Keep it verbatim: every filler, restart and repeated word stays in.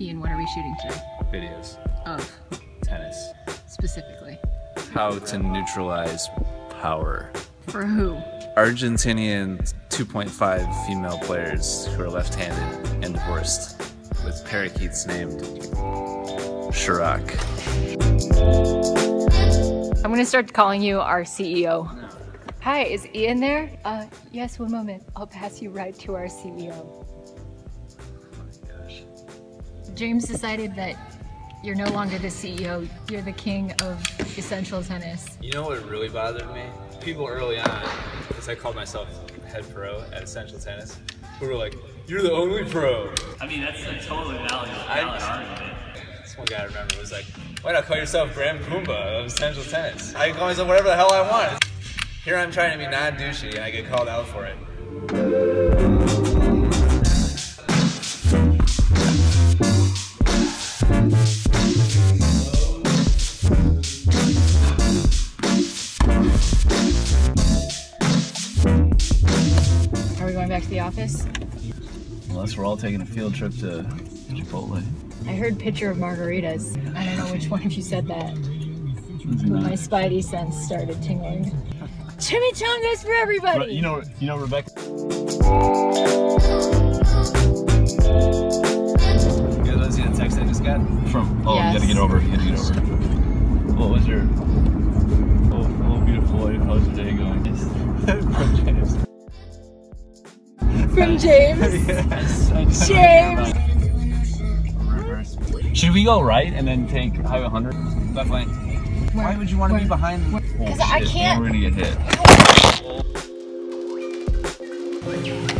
Ian, what are we shooting today? Videos. Of? Tennis. Specifically. How to neutralize power. For who? Argentinian two point five female players who are left-handed and divorced, with parakeets named Chirac. I'm gonna start calling you our C E O. Hi, is Ian there? Uh, yes, one moment. I'll pass you right to our C E O. Oh my gosh. James decided that you're no longer the C E O. You're the king of Essential Tennis. You know what really bothered me? People early on, because I called myself head pro at Essential Tennis, who were like, "You're the only pro." I mean, that's a totally valid, valid argument. This one guy I remember was like, "Why not call yourself Graham Pumba of Essential Tennis? I can call myself whatever the hell I want." Here I'm trying to be non-douchey and I get called out for it. Are we going back to the office? Unless we're all taking a field trip to Chipotle. I heard pitcher of margaritas. I don't know which one of you said that, but my spidey sense started tingling. Chimichangas for everybody. Re you know, you know, Rebecca. You guys see the text I just got from? Oh, yes. You gotta get over. You gotta get over. What was your? Oh, oh beautiful life. How's your day going? From James. From James. Yes. I just James. Should we go right and then take Highway one hundred? Left lane. Where? Why would you want to Where? be behind? Because oh, I can't. We're gonna get hit.